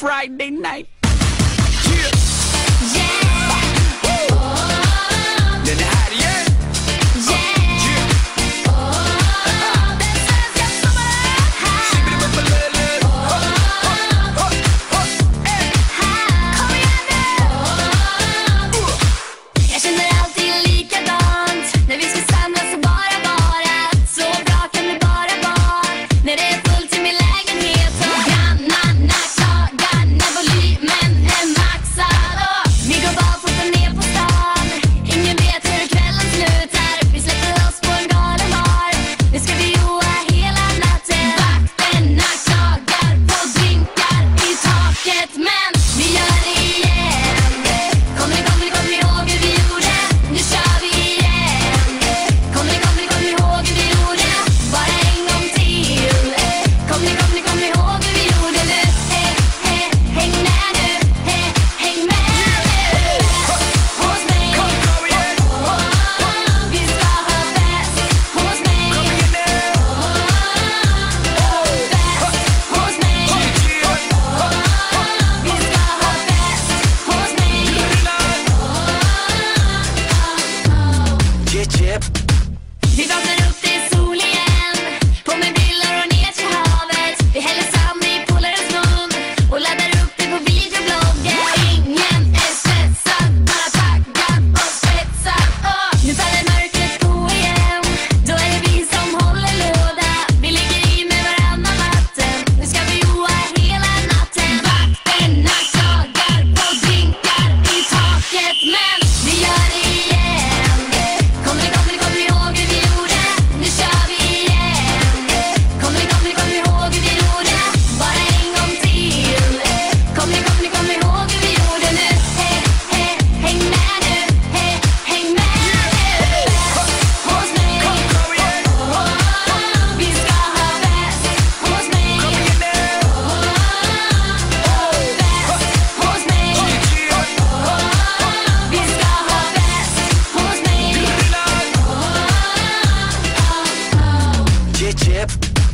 Friday night. Vi vaknar upp, det är sol igen. På med brillor och ner till havet. Vi häller sand i polarens mun och laddar upp det på videobloggen. Ingen är svetsad, bara taggad och svetsad. Nu faller mörkret på igen. Då är det vi som håller låda. Vi ligger i med varannan vatten. Nu ska vi joa hela natten. Vakterna klagar på drinkar i taket, men vi gör det igen.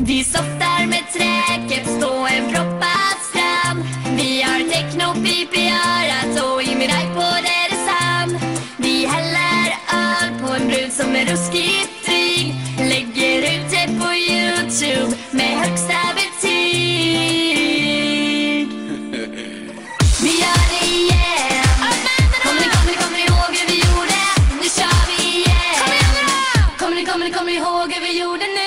Vi softar med träkeps på en proppad strand. Vi har technopip i örat och i min iPod är det sand. Vi häller öl på en brud som är ruskigt dryg. Lägger ut det på YouTube med högsta betyg. Vi gör det igen. Kommer ni, ihåg hur vi gjorde? Nu kör vi igen. Kom igen då! Kommer ni ihåg hur vi gjorde nu?